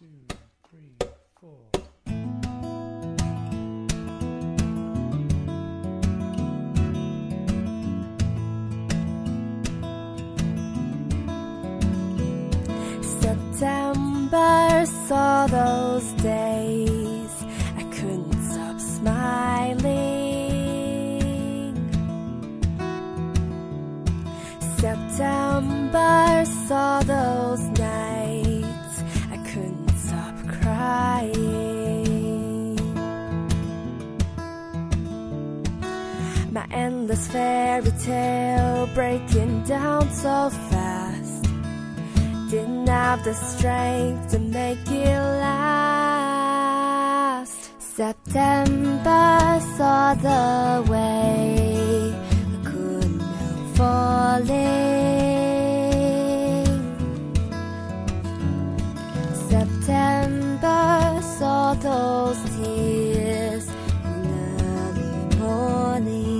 2, 3, 4. September saw those days. I couldn't stop smiling. September saw those nights. I couldn't stop crying. My endless fairy tale breaking down so fast. Didn't have the strength to make it last. September saw the way I couldn't help falling. September saw those tears in early morning.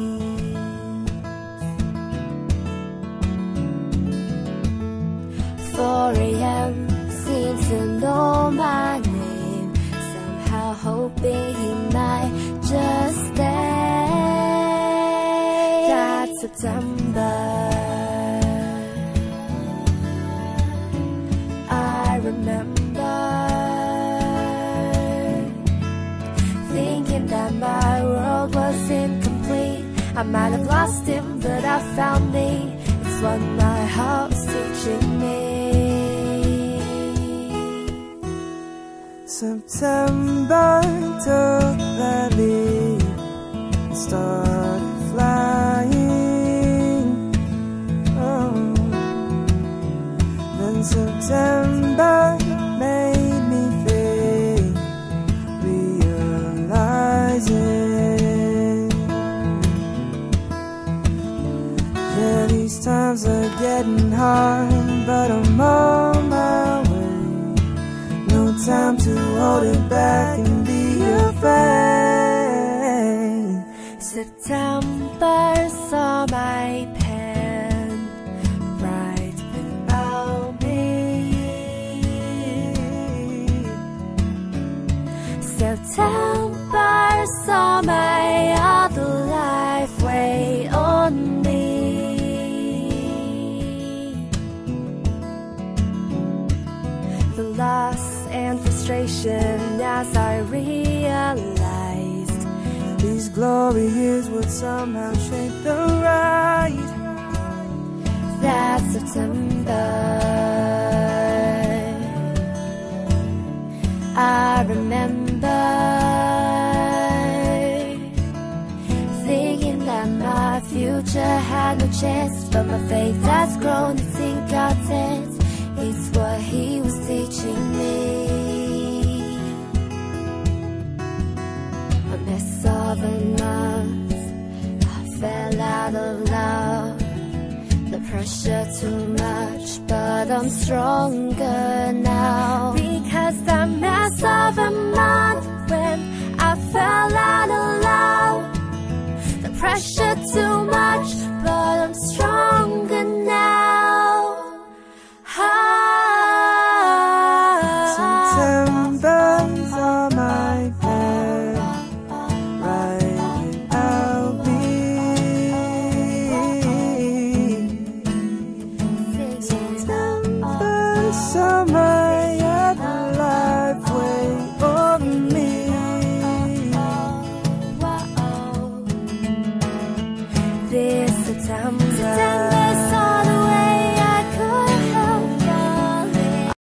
Seems to know my name, somehow hoping he might just stay. That September I remember, thinking that my world was incomplete. I might have lost him, but I found me. It's what my heart's teaching me. September took the leap and started flying. Oh. Then September made me think, realizing that these times are getting hard, but I'm on my way. Time to hold it back and be afraid. September saw my pen write about me. September saw my other life weigh on me. The loss and frustration as I realized these glory years would somehow shape the ride. That September I remember, thinking that my future had no chance, but my faith has grown, it's incontent. It's what he was teaching me. A mess of enough, I fell out of love. The pressure too much, but I'm stronger now. Because the mess of a month when I fell out of love. The pressure too much, but I'm stronger now. September's on my bed, right I'll be. September's on my other life way on me. This September.